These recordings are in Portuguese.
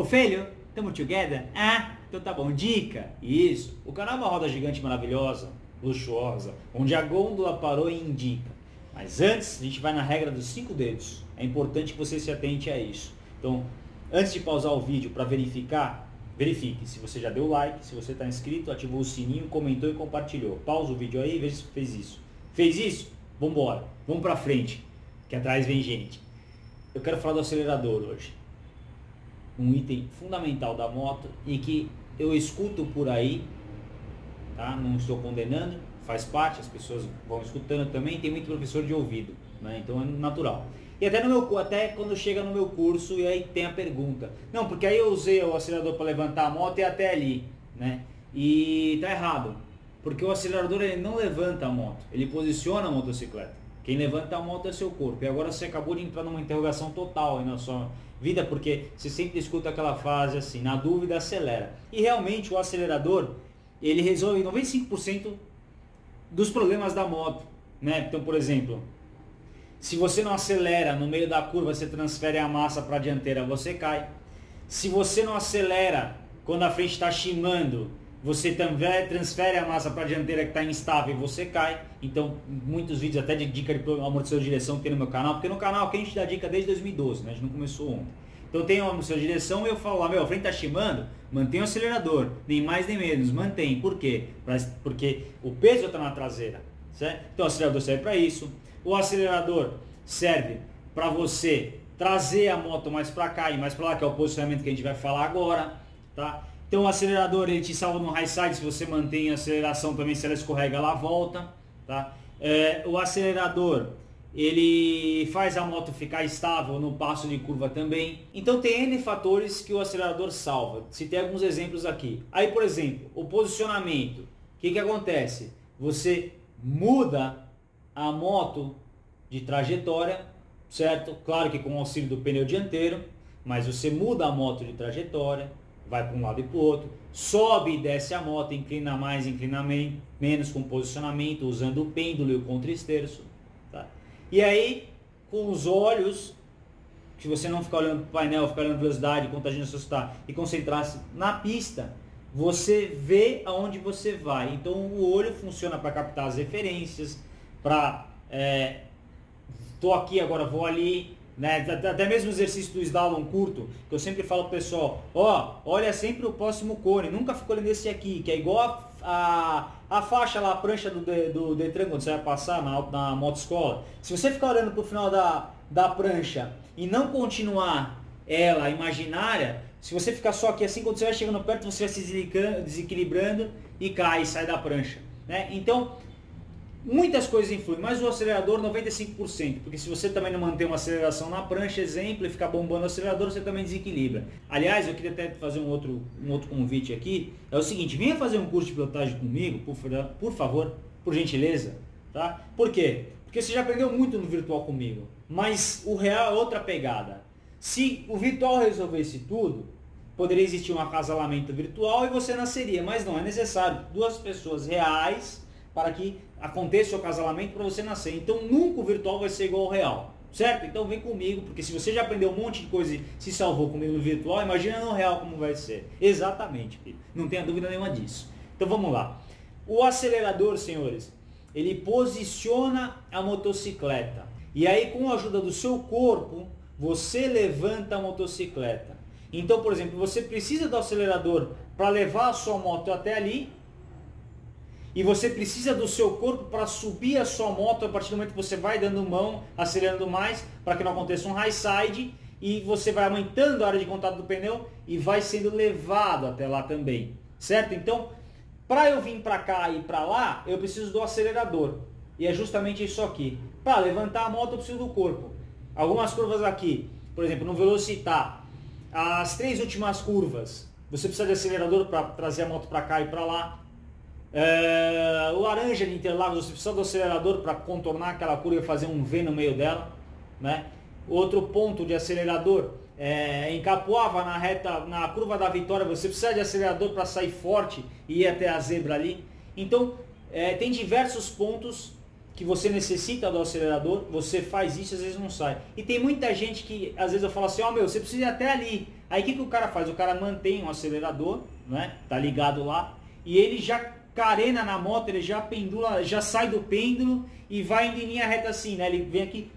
Ô filho, tamo together? Ah, então tá bom. Dica? Isso. O canal é uma roda gigante maravilhosa, luxuosa, onde a gôndola parou e indica. Mas antes, a gente vai na regra dos 5 dedos. É importante que você se atente a isso. Então, antes de pausar o vídeo para verificar, verifique se você já deu like, se você está inscrito, ativou o sininho, comentou e compartilhou. Pausa o vídeo aí e veja se fez isso. Fez isso? Vamos embora. Vamos para frente, que atrás vem gente. Eu quero falar do acelerador hoje. Um item fundamental da moto e que eu escuto por aí, tá? Não estou condenando, faz parte, as pessoas vão escutando também, tem muito professor de ouvido, né? Então é natural. E até, até quando chega no meu curso e aí tem a pergunta. Não, porque aí eu usei o acelerador para levantar a moto e até ali, né? E tá errado, porque o acelerador ele não levanta a moto, ele posiciona a motocicleta. Quem levanta a moto é seu corpo. E agora você acabou de entrar numa interrogação total na sua vida, porque você sempre escuta aquela frase assim, na dúvida acelera. E realmente o acelerador, ele resolve 95% dos problemas da moto, né? Então, por exemplo, se você não acelera no meio da curva, você transfere a massa para a dianteira, você cai. Se você não acelera quando a frente está chimando, você também transfere a massa para a dianteira que está instável e você cai. Então, muitos vídeos até de dica de amortecedor de direção tem no meu canal, porque no canal que a gente dá dica desde 2012, né? A gente não começou ontem. Então, tem o amortecedor de direção e eu falo lá, meu, a frente está chimando, mantém o acelerador, nem mais nem menos, mantém. Por quê? Porque o peso está na traseira, certo? Então, o acelerador serve para isso. O acelerador serve para você trazer a moto mais para cá e mais para lá, que é o posicionamento que a gente vai falar agora, tá? Então o acelerador ele te salva no high side, se você mantém a aceleração também, se ela escorrega ela volta, tá? O acelerador ele faz a moto ficar estável no passo de curva também. Então tem N fatores que o acelerador salva, citei alguns exemplos aqui. Aí por exemplo, o posicionamento, o que acontece? Você muda a moto de trajetória, certo? Claro que com o auxílio do pneu dianteiro, mas você muda a moto de trajetória, vai para um lado e para o outro, sobe e desce a moto, inclina mais, inclina menos com posicionamento, usando o pêndulo e o contra-esterço, tá? E aí, com os olhos, se você não ficar olhando para o painel, ficar olhando velocidade, contagem de velocidade e concentrar-se na pista, você vê aonde você vai. Então o olho funciona para captar as referências, para, tô aqui, agora vou ali, né? Até mesmo o exercício do slalom curto, que eu sempre falo pro pessoal, ó, olha sempre o próximo cone, nunca ficou olhando esse aqui, que é igual a faixa lá, a prancha do Detran, quando você vai passar na motoescola. Se você ficar olhando pro final da prancha e não continuar ela imaginária, se você ficar só aqui assim, quando você vai chegando perto, você vai se desequilibrando e cai, sai da prancha, né? Então, muitas coisas influem, mas o acelerador 95%, porque se você também não manter uma aceleração na prancha, exemplo, e ficar bombando o acelerador, você também desequilibra. Aliás, eu queria até fazer um outro convite aqui, é o seguinte, venha fazer um curso de pilotagem comigo, por favor, por gentileza, tá? Por quê? Porque você já aprendeu muito no virtual comigo, mas o real é outra pegada. Se o virtual resolvesse tudo, poderia existir um acasalamento virtual e você nasceria, mas não, é necessário duas pessoas reais para que aconteça o acasalamento para você nascer. Então nunca o virtual vai ser igual ao real, certo? Então vem comigo, porque se você já aprendeu um monte de coisa e se salvou comigo no virtual, imagina no real como vai ser. Exatamente, filho. Não tenha dúvida nenhuma disso. Então vamos lá. O acelerador, senhores, ele posiciona a motocicleta. E aí com a ajuda do seu corpo, você levanta a motocicleta. Então, por exemplo, você precisa do acelerador para levar a sua moto até ali, e você precisa do seu corpo para subir a sua moto a partir do momento que você vai dando mão, acelerando mais, para que não aconteça um high side, e você vai aumentando a área de contato do pneu e vai sendo levado até lá também, certo? Então, para eu vir para cá e para lá, eu preciso do acelerador, e é justamente isso aqui. Para levantar a moto, eu preciso do corpo. Algumas curvas aqui, por exemplo, no Velocitar, as 3 últimas curvas, você precisa de acelerador para trazer a moto para cá e para lá. O laranja de Interlagos, você precisa do acelerador para contornar aquela curva e fazer um V no meio dela, né? Outro ponto de acelerador é em Capuava, na curva da Vitória, você precisa de acelerador para sair forte e ir até a zebra ali. Então tem diversos pontos que você necessita do acelerador, você faz isso, às vezes não sai. E tem muita gente que às vezes eu falo assim, ó, meu, você precisa ir até ali, Aí o que, que o cara faz? O cara mantém o acelerador, né? Tá ligado lá, e ele já carena na moto, ele já pendula, já sai do pêndulo e vai em linha reta assim, né? Ele vem aqui,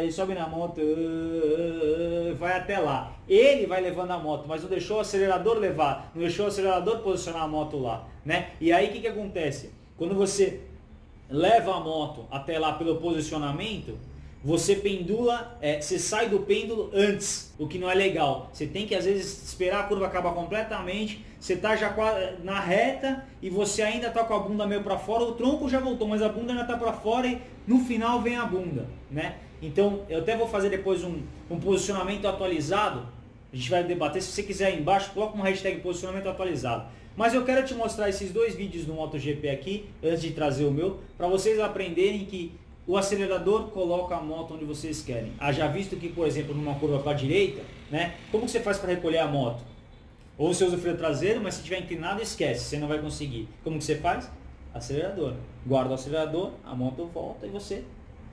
ele sobe na moto, vai até lá. Ele vai levando a moto, mas não deixou o acelerador levar, não deixou o acelerador posicionar a moto lá, né? E aí o que, que acontece? Quando você leva a moto até lá pelo posicionamento, você pendula, você sai do pêndulo antes, o que não é legal. Você tem que às vezes esperar a curva acabar completamente, você está já na reta e você ainda está com a bunda meio para fora, o tronco já voltou, mas a bunda ainda está para fora e no final vem a bunda, né? Então eu até vou fazer depois um posicionamento atualizado, a gente vai debater, se você quiser aí embaixo, coloca uma hashtag posicionamento atualizado. Mas eu quero te mostrar esses dois vídeos do MotoGP aqui, antes de trazer o meu, para vocês aprenderem que o acelerador coloca a moto onde vocês querem. Já visto que, por exemplo, numa curva para a direita, né? Como que você faz para recolher a moto? Ou você usa o freio traseiro, mas se tiver inclinado, esquece, você não vai conseguir. Como que você faz? Acelerador. Guarda o acelerador, a moto volta e você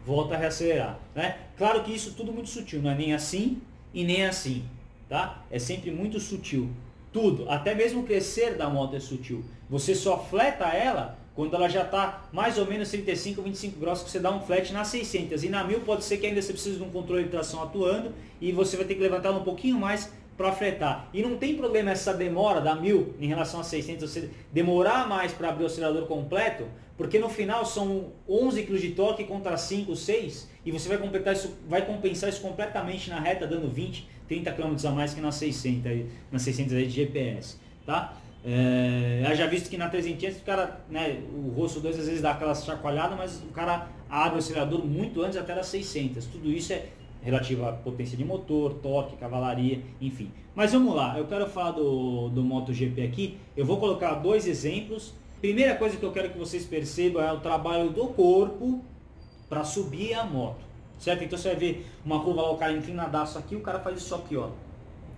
volta a reacelerar, né? Claro que isso tudo muito sutil, não é nem assim e nem assim, tá? É sempre muito sutil. Tudo, até mesmo o crescer da moto é sutil. Você só fleta ela quando ela já está mais ou menos 35, 25 graus, que você dá um flat na 600. E na 1000 pode ser que ainda você precise de um controle de tração atuando e você vai ter que levantar um pouquinho mais para fletar. E não tem problema essa demora da 1000 em relação a 600, você demorar mais para abrir o acelerador completo, porque no final são 11 kg de torque contra 5, 6, e você vai compensar isso completamente na reta, dando 20, 30 km a mais que na 600, na 600 aí de GPS, tá? Já visto que na 300 o cara, né, o rosto 2 às vezes dá aquela chacoalhada, mas o cara abre o acelerador muito antes até das 600. Tudo isso é relativo à potência de motor, torque, cavalaria, enfim. Mas vamos lá, eu quero falar do MotoGP aqui. Eu vou colocar dois exemplos. Primeira coisa que eu quero que vocês percebam é o trabalho do corpo para subir a moto, certo? Então você vai ver uma curva lá, o cara inclinadaço aqui, o cara faz isso aqui, ó.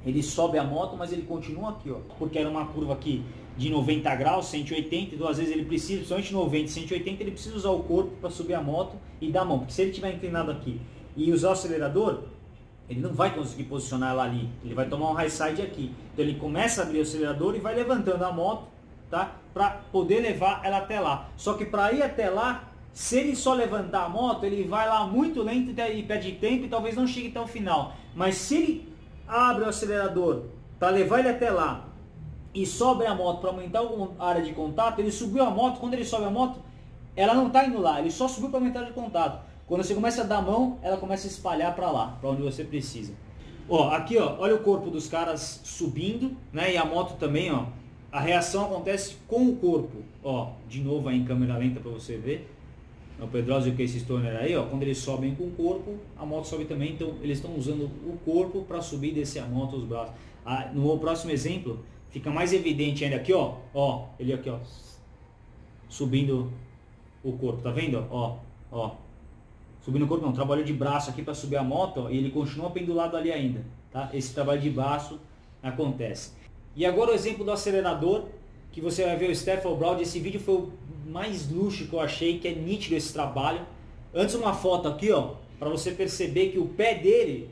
Ele sobe a moto, mas ele continua aqui, ó, porque era uma curva aqui de 90 graus, 180, então às vezes ele precisa, principalmente 90, 180, ele precisa usar o corpo para subir a moto e dar a mão, porque se ele estiver inclinado aqui e usar o acelerador, ele não vai conseguir posicionar ela ali, ele vai tomar um high side aqui. Então ele começa a abrir o acelerador e vai levantando a moto, tá? Para poder levar ela até lá. Só que para ir até lá, se ele só levantar a moto, ele vai lá muito lento e perde tempo e talvez não chegue até o final. Mas se ele abre o acelerador para levar ele até lá e sobe a moto para aumentar a área de contato, ele subiu a moto, quando ele sobe a moto, ela não está indo lá, ele só subiu para aumentar a área de contato. Quando você começa a dar a mão, ela começa a espalhar para lá, para onde você precisa. Ó, aqui ó, olha o corpo dos caras subindo, né? E a moto também, ó. A reação acontece com o corpo, ó. De novo aí em câmera lenta para você ver. O Pedrosa e o Casey Stoner aí, ó, quando eles sobem com o corpo, a moto sobe também, então eles estão usando o corpo para subir e descer a moto, os braços. No próximo exemplo, fica mais evidente ainda aqui, ó, ele aqui, ó, subindo o corpo, tá vendo? Ó, subindo o corpo, não, trabalho de braço aqui para subir a moto, ó, e ele continua pendulado ali ainda, tá? Esse trabalho de braço acontece. E agora o exemplo do acelerador, que você vai ver o Stefan Broad. Esse vídeo foi o mais luxo que eu achei, que é nítido esse trabalho. Antes uma foto aqui, ó, para você perceber que o pé dele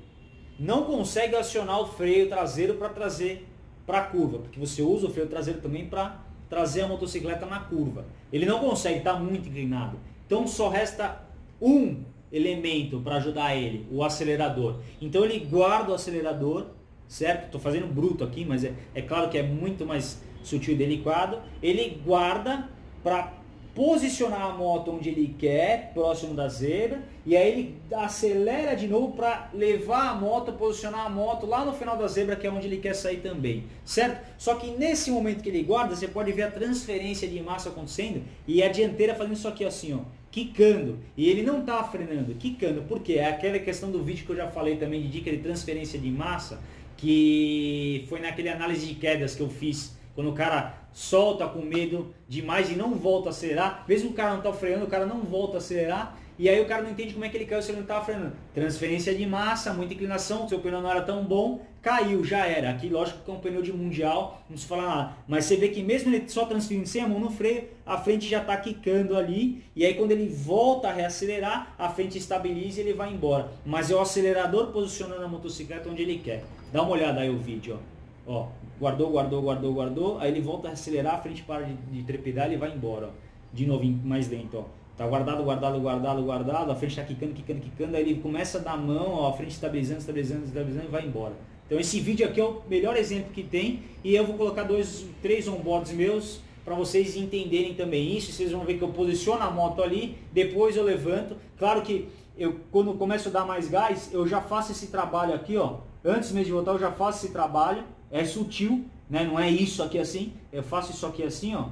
não consegue acionar o freio traseiro para trazer para a curva, porque você usa o freio traseiro também para trazer a motocicleta na curva. Ele não consegue, está muito inclinado. Então só resta um elemento para ajudar ele, o acelerador. Então ele guarda o acelerador, certo? Estou fazendo bruto aqui, mas é claro que é muito mais sutil e delicado. Ele guarda para posicionar a moto onde ele quer, próximo da zebra, e aí ele acelera de novo para levar a moto, posicionar a moto lá no final da zebra, que é onde ele quer sair também, certo? Só que nesse momento que ele guarda, você pode ver a transferência de massa acontecendo e a dianteira fazendo isso aqui assim, ó, quicando, e ele não tá frenando, quicando, porque é aquela questão do vídeo que eu já falei também, de dica de transferência de massa, que foi naquele análise de quedas que eu fiz, quando o cara solta com medo demais e não volta a acelerar, mesmo o cara não está freando, o cara não volta a acelerar, e aí o cara não entende como é que ele caiu se ele não estava freando. Transferência de massa, muita inclinação, seu pneu não era tão bom, caiu, já era. Aqui, lógico que é um pneu de mundial, não se fala nada. Mas você vê que mesmo ele só transferindo sem a mão no freio, a frente já está quicando ali. E aí quando ele volta a reacelerar, a frente estabiliza e ele vai embora. Mas é o acelerador posicionando a motocicleta onde ele quer. Dá uma olhada aí o vídeo, ó. Ó, guardou, guardou, guardou, guardou. Aí ele volta a acelerar, a frente para de trepidar e vai embora. Ó. De novo, mais lento, ó. Tá guardado, guardado, guardado, guardado. A frente tá quicando, quicando, quicando. Aí ele começa a dar a mão, ó, a frente estabilizando, estabilizando, estabilizando e vai embora. Então esse vídeo aqui é o melhor exemplo que tem. E eu vou colocar 2, 3 onboards meus para vocês entenderem também isso. Vocês vão ver que eu posiciono a moto ali, depois eu levanto. Claro que eu, quando começo a dar mais gás, eu já faço esse trabalho aqui, ó. Antes mesmo de voltar, eu já faço esse trabalho. É sutil, né? Não é isso aqui assim. Eu faço isso aqui assim, ó,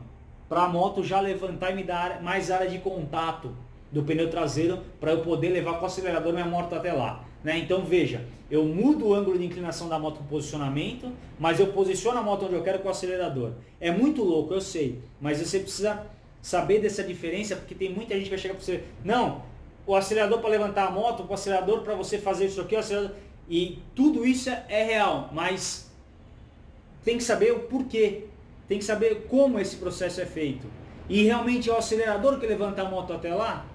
para a moto já levantar e me dar mais área de contato do pneu traseiro para eu poder levar com o acelerador minha moto até lá, né? Então veja, eu mudo o ângulo de inclinação da moto com posicionamento, mas eu posiciono a moto onde eu quero com o acelerador. É muito louco, eu sei, mas você precisa saber dessa diferença, porque tem muita gente que vai chegar para você, não, o acelerador para levantar a moto, o acelerador para você fazer isso aqui, o acelerador... E tudo isso é real, mas tem que saber o porquê. Tem que saber como esse processo é feito. E realmente é o acelerador que levanta a moto até lá?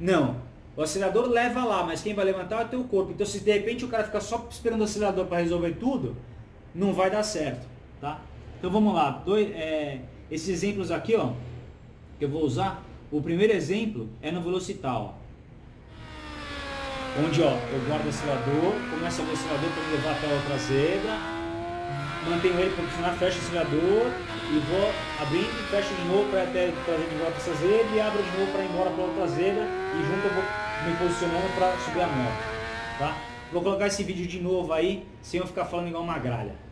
Não. O acelerador leva lá, mas quem vai levantar é o teu corpo. Então se de repente o cara ficar só esperando o acelerador para resolver tudo, não vai dar certo, tá? Então vamos lá. Esses exemplos aqui, ó, que eu vou usar. O primeiro exemplo é no velocital, ó. Onde, ó, eu guardo o acelerador, começo o acelerador para levar até a outra zebra. Mantenho ele posicionado, fecho o acelerador e vou abrindo e fecho de novo para trazer de volta essa zebra e abro de novo para ir embora para outra zebra e junto eu vou me posicionando para subir a moto, tá? Vou colocar esse vídeo de novo aí, sem eu ficar falando igual uma gralha.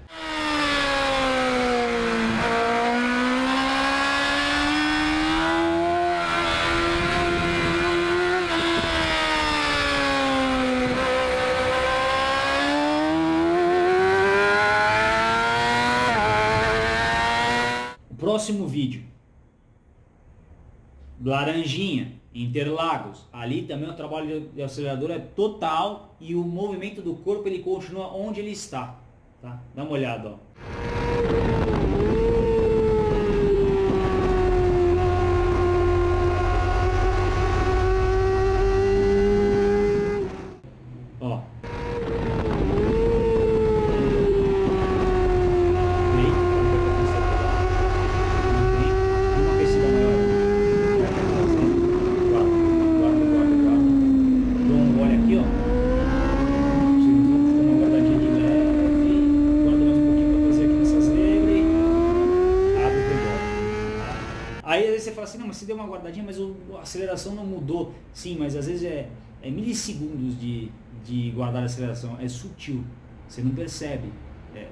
Próximo vídeo, Laranjinha, Interlagos, ali também o trabalho de acelerador é total e o movimento do corpo ele continua onde ele está, tá? Dá uma olhada, ó. Aí às vezes você fala assim, não, mas você deu uma guardadinha, mas a aceleração não mudou. Sim, mas às vezes é milissegundos de guardar a aceleração, é sutil, você não percebe, não é que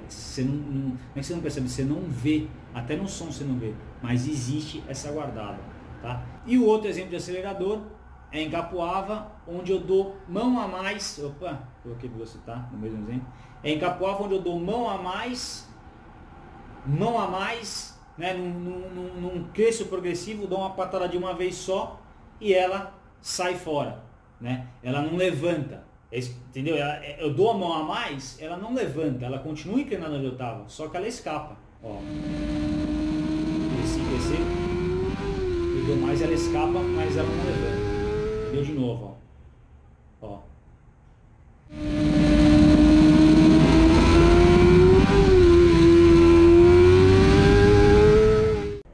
você não percebe, você não vê, até no som você não vê, mas existe essa guardada, tá? E o outro exemplo de acelerador é em Capuava, onde eu dou mão a mais, opa, coloquei velocitar no mesmo exemplo, é em Capuava onde eu dou mão a mais, né, num cresço progressivo, dá uma patada de uma vez só e ela sai fora, né? Ela não levanta, entendeu? Eu dou a mão a mais, ela não levanta, ela continua inclinada onde eu estava, só que ela escapa. Ó, desci, eu dou mais, ela escapa, mas ela não levanta. Entendeu? De novo, ó.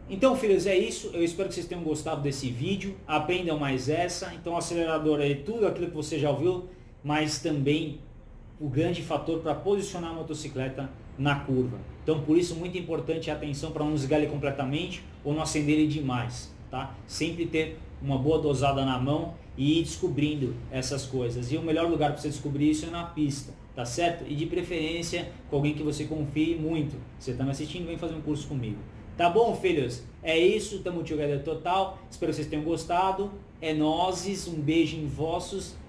Então, filhos, é isso. Eu espero que vocês tenham gostado desse vídeo. Aprendam mais essa. Então, o acelerador é tudo aquilo que você já ouviu, mas também o grande fator para posicionar a motocicleta na curva. Então, por isso, muito importante a atenção para não desligar ele completamente ou não acender ele demais, tá? Sempre ter uma boa dosada na mão e ir descobrindo essas coisas. E o melhor lugar para você descobrir isso é na pista, tá certo? E de preferência com alguém que você confie muito. Você está me assistindo, vem fazer um curso comigo. Tá bom, filhos? É isso, tamo together total. Espero que vocês tenham gostado. É nóis, um beijo em vossos.